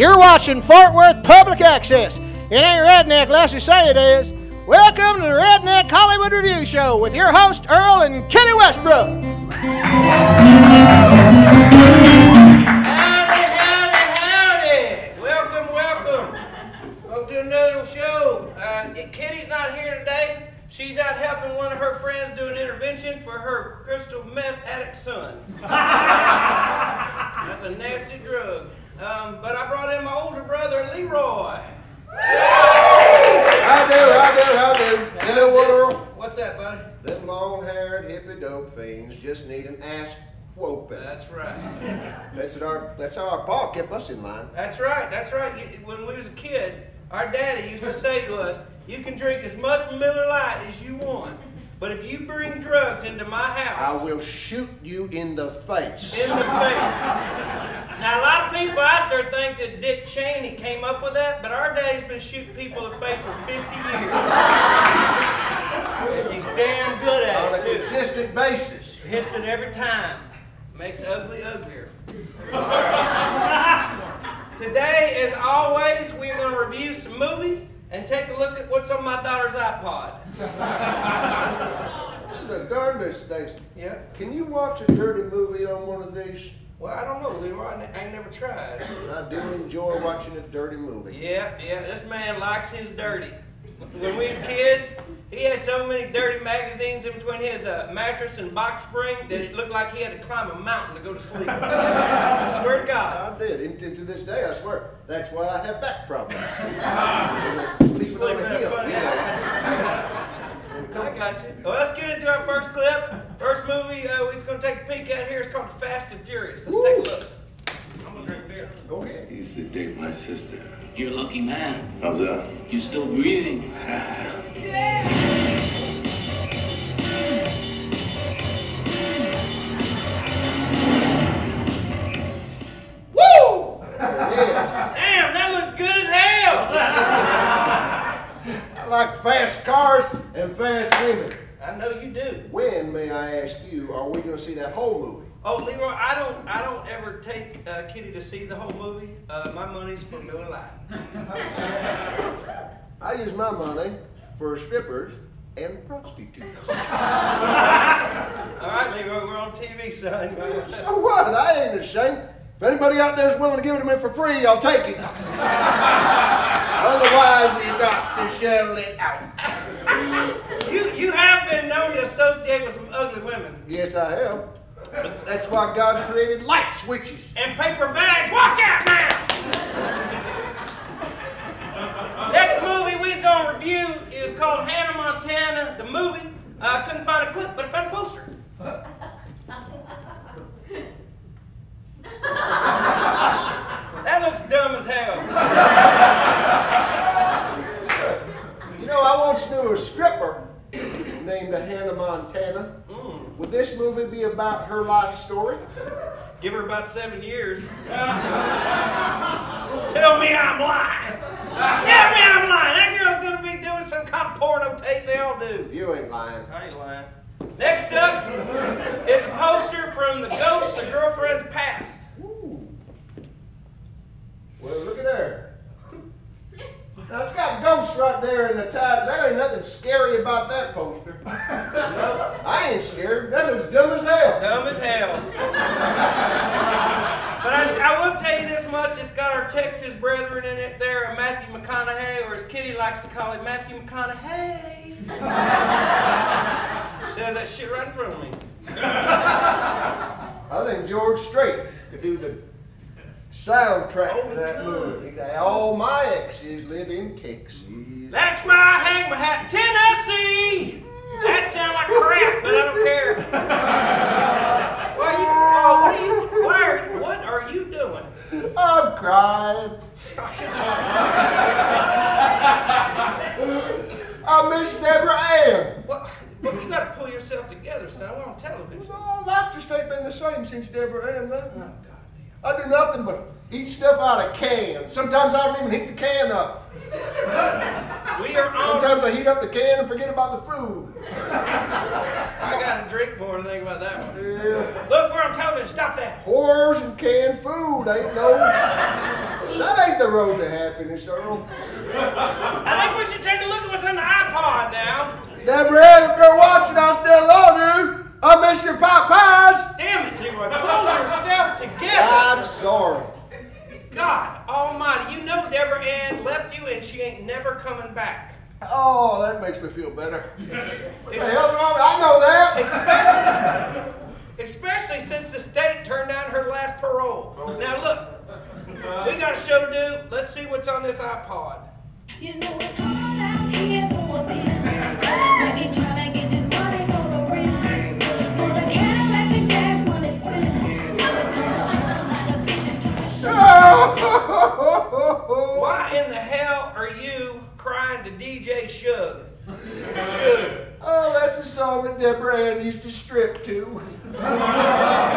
You're watching Fort Worth Public Access. It ain't redneck unless you say it is. Welcome to the Redneck Hollywood Review Show with your host, Earl and Kenny Westbrook. Howdy, howdy, howdy. Welcome, welcome. Welcome to another show. Kenny's not here today. She's out helping one of her friends do an intervention for her crystal meth addict son. That's a nasty drug. But I brought in my older brother, Leroy. How do? You know what, Earl? What's that, buddy? Them long-haired hippie dope fiends just need an ass whooping. That's right. That's how our pa kept us in line. That's right, that's right. When we was a kid, our daddy used to say to us, you can drink as much Miller Lite as you want, but if you bring drugs into my house, I will shoot you in the face. In the face. Now, a lot of people out there think that Dick Cheney came up with that, but our daddy's been shooting people in the face for 50 years. And he's damn good at it, too. On a consistent basis. Hits it every time. Makes ugly uglier. Today, as always, we're going to review some movies and take a look at what's on my daughter's iPod. This is the darndest thing. Yeah? Can you watch a dirty movie on one of these? Well, I don't know, Leroy. I ain't never tried. I do enjoy watching a dirty movie. Yeah. This man likes his dirty. When we was kids, he had so many dirty magazines in between his mattress and box spring that it looked like he had to climb a mountain to go to sleep. I swear to God. I did. And to this day, I swear. That's why I have back problems. People on the hill. I got you. Well, let's get into our first clip. First movie we're just going to take a peek at here is called Fast and Furious. Let's take a look. I'm going to drink beer. Go ahead. He used to date my sister. You're a lucky man. How's that? You're still breathing. Yeah. Woo! Yes. Damn, that looks good as hell. I like fast cars and fast women. I know you do. When, may I ask you, are we going to see that whole movie? Oh, Leroy, I don't ever take Kitty to see the whole movie. My money's for Miller Lite. I use my money for strippers and prostitutes. All right, Leroy, we're on TV, son. So what? I ain't ashamed. If anybody out there is willing to give it to me for free, I'll take it. Otherwise, you got to shell it out. You have been known to associate with some ugly women. Yes, I have. But that's why God created light switches. And paper bags. Watch out, man! Next movie we're going to review is called Hannah Montana, the movie. I couldn't find a clip, but I found a poster. That looks dumb as hell. You know, I once knew a stripper named Hannah Montana. Mm. Would this movie be about her life story? Give her about 7 years. Tell me I'm lying. Tell me I'm lying. That girl's going to be doing some kind of porno tape. They all do. You ain't lying. I ain't lying. Next up is a poster from the Ghosts of Girlfriends Past. Ooh. Well, look at her. Now, it's got ghosts right there in the title. There ain't nothing scary about that poster. Nope. I ain't scared. That looks dumb as hell. Dumb as hell. But I will tell you this much. It's got our Texas brethren in it there, Matthew McConaughey, or as Kitty likes to call it, Matthew McConaughey. She has that shit right in front of me. I think George Strait could do the soundtrack to that movie. All my exes live in Texas. That's why I hang my hat in Tennessee! That sounds like crap, but I don't care. What are you doing? I'm crying. I miss Deborah Ann. Well, you gotta pull yourself together, son. We're on television. Well, life just ain't been the same since Deborah Ann left. Oh, God. I do nothing but eat stuff out of cans. Sometimes I don't even heat the can up. Sometimes I heat up the can and forget about the food. I gotta drink more to think about that one. Yeah. Look, we're on television. Stop that. Whores and canned food ain't no That ain't the road to happiness, Earl. I think we should take a look at what's on the iPod now. Deborah Ann, if you're watching, I still love you. I miss your pie pies. Damn it, Leroy. Pull yourself together. I'm sorry. God almighty, you know Deborah Ann left you and she ain't never coming back. Oh, that makes me feel better. What the hell's wrong? I know that. Especially since the state turned down her last parole. Oh. Now look, we got a show to do. Let's see what's on this iPod. You know it's hard out here for a man. When he trying to get this money for a friend. For the Cadillac and gas when it's spent. Why in the hell are you crying to DJ Shug? Shug. Oh, that's a song that Deborah Ann used to strip to.